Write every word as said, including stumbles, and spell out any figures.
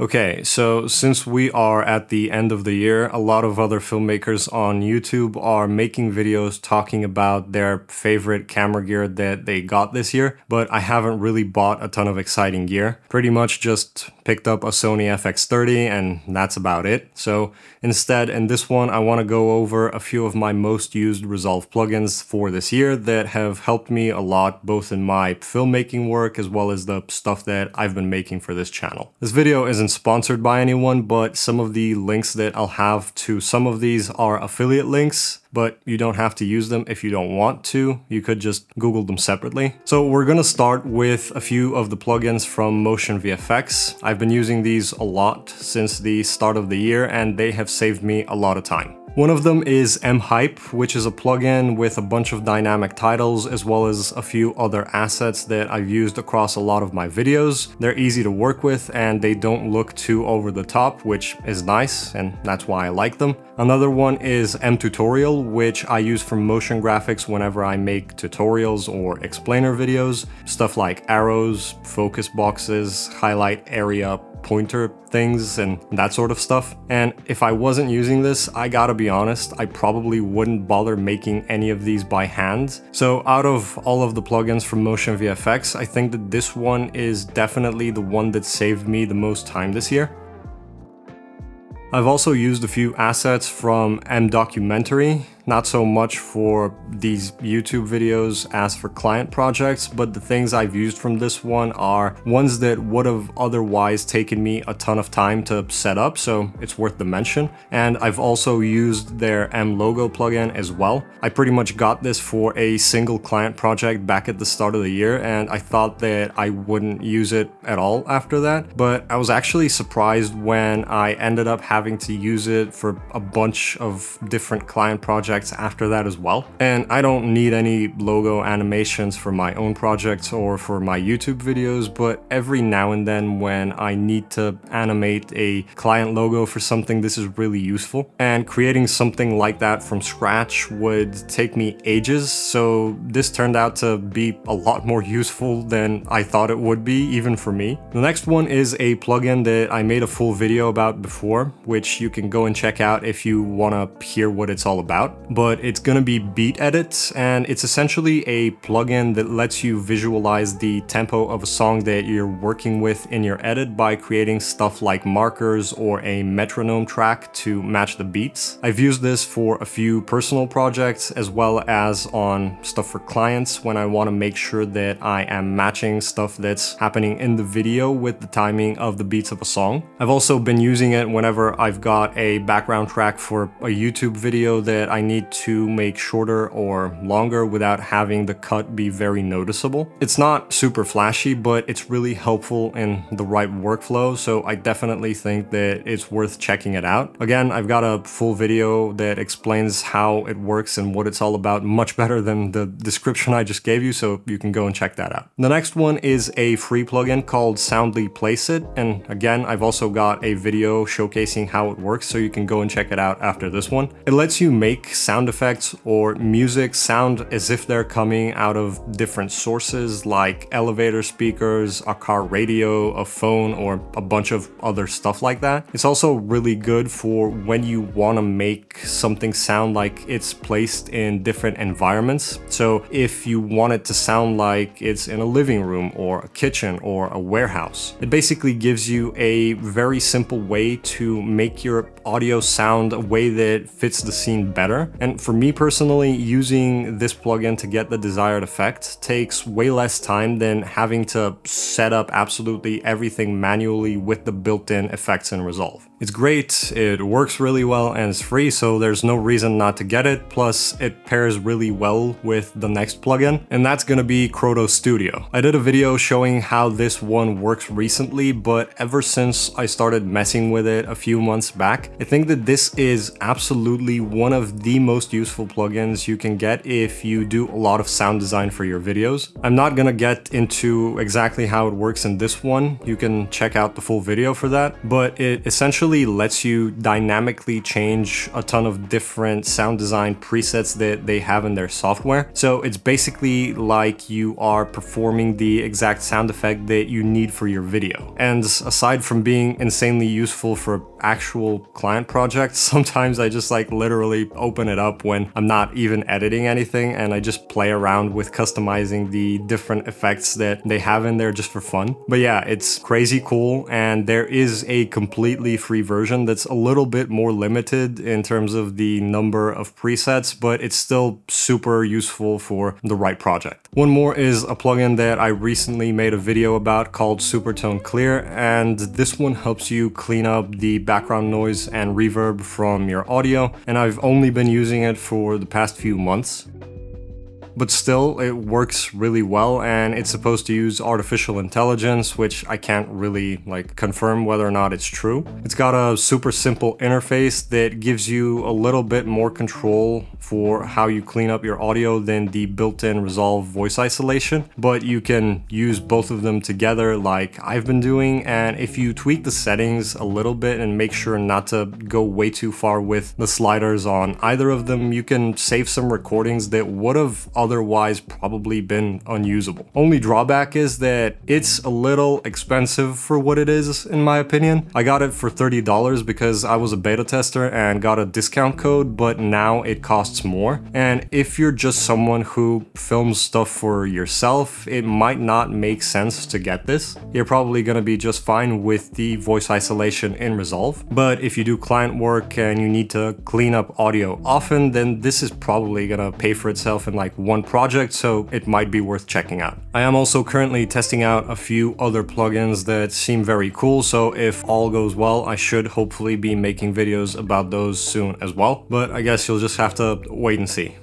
Okay, so since we are at the end of the year, a lot of other filmmakers on YouTube are making videos talking about their favorite camera gear that they got this year, but I haven't really bought a ton of exciting gear. Pretty much just picked up a Sony F X thirty and that's about it. So instead, in this one, I want to go over a few of my most used Resolve plugins for this year that have helped me a lot, both in my filmmaking work as well as the stuff that I've been making for this channel. This video isn't sponsored by anyone, but some of the links that I'll have to some of these are affiliate links, but you don't have to use them if you don't want to. You could just Google them separately. So we're gonna start with a few of the plugins from Motion V F X. I've been using these a lot since the start of the year and they have saved me a lot of time. One of them is M-Hype, which is a plugin with a bunch of dynamic titles as well as a few other assets that I've used across a lot of my videos. They're easy to work with and they don't look too over the top, which is nice and that's why I like them. Another one is M-Tutorial, which I use for motion graphics whenever I make tutorials or explainer videos. Stuff like arrows, focus boxes, highlight area, pointer things and that sort of stuff. And if I wasn't using this, I gotta be honest, I probably wouldn't bother making any of these by hand. So out of all of the plugins from Motion V F X, I think that this one is definitely the one that saved me the most time this year. I've also used a few assets from M Documentary, not so much for these YouTube videos as for client projects, but the things I've used from this one are ones that would have otherwise taken me a ton of time to set up, so it's worth the mention. And I've also used their M logo plugin as well. I pretty much got this for a single client project back at the start of the year, and I thought that I wouldn't use it at all after that, but I was actually surprised when I ended up having having to use it for a bunch of different client projects after that as well. And I don't need any logo animations for my own projects or for my YouTube videos, but every now and then when I need to animate a client logo for something, this is really useful. And creating something like that from scratch would take me ages, so this turned out to be a lot more useful than I thought it would be, even for me. The next one is a plugin that I made a full video about before, which you can go and check out if you want to hear what it's all about. But it's going to be Beat Edit, and it's essentially a plugin that lets you visualize the tempo of a song that you're working with in your edit by creating stuff like markers or a metronome track to match the beats. I've used this for a few personal projects as well as on stuff for clients when I want to make sure that I am matching stuff that's happening in the video with the timing of the beats of a song. I've also been using it whenever I've got a background track for a YouTube video that I need to make shorter or longer without having the cut be very noticeable. It's not super flashy, but it's really helpful in the right workflow, so I definitely think that it's worth checking it out. Again, I've got a full video that explains how it works and what it's all about much better than the description I just gave you, so you can go and check that out. The next one is a free plugin called Soundly Place It, and again, I've also got a video showcasing how it works, so you can go and check it out after this one. It lets you make sound effects or music sound as if they're coming out of different sources like elevator speakers, a car radio, a phone, or a bunch of other stuff like that. It's also really good for when you want to make something sound like it's placed in different environments. So if you want it to sound like it's in a living room or a kitchen or a warehouse, it basically gives you a very simple way to make your audio sound a way that fits the scene better. And for me personally, using this plugin to get the desired effect takes way less time than having to set up absolutely everything manually with the built-in effects in Resolve. It's great, it works really well, and it's free, so there's no reason not to get it. Plus, it pairs really well with the next plugin, and that's gonna be Krotos Studio. I did a video showing how this one works recently, but ever since I started messing with it a few months back, I think that this is absolutely one of the most useful plugins you can get if you do a lot of sound design for your videos. I'm not gonna get into exactly how it works in this one. You can check out the full video for that, but it essentially lets you dynamically change a ton of different sound design presets that they have in their software. So it's basically like you are performing the exact sound effect that you need for your video. And aside from being insanely useful for actual client projects, sometimes I just like literally open it up when I'm not even editing anything and I just play around with customizing the different effects that they have in there just for fun. But yeah, it's crazy cool, and there is a completely free version that's a little bit more limited in terms of the number of presets, but it's still super useful for the right project. One more is a plugin that I recently made a video about called Supertone Clear, and this one helps you clean up the background noise and reverb from your audio, and I've only been using it for the past few months. But still, it works really well, and it's supposed to use artificial intelligence, which I can't really like confirm whether or not it's true. It's got a super simple interface that gives you a little bit more control for how you clean up your audio than the built-in Resolve voice isolation, but you can use both of them together like I've been doing. And if you tweak the settings a little bit and make sure not to go way too far with the sliders on either of them, you can save some recordings that would have otherwise probably been unusable. Only drawback is that it's a little expensive for what it is, in my opinion. I got it for thirty dollars because I was a beta tester and got a discount code, but now it costs more. And if you're just someone who films stuff for yourself, it might not make sense to get this. You're probably gonna be just fine with the voice isolation in Resolve. But if you do client work and you need to clean up audio often, then this is probably gonna pay for itself in like one one project, so it might be worth checking out. I am also currently testing out a few other plugins that seem very cool, so if all goes well, I should hopefully be making videos about those soon as well, but I guess you'll just have to wait and see.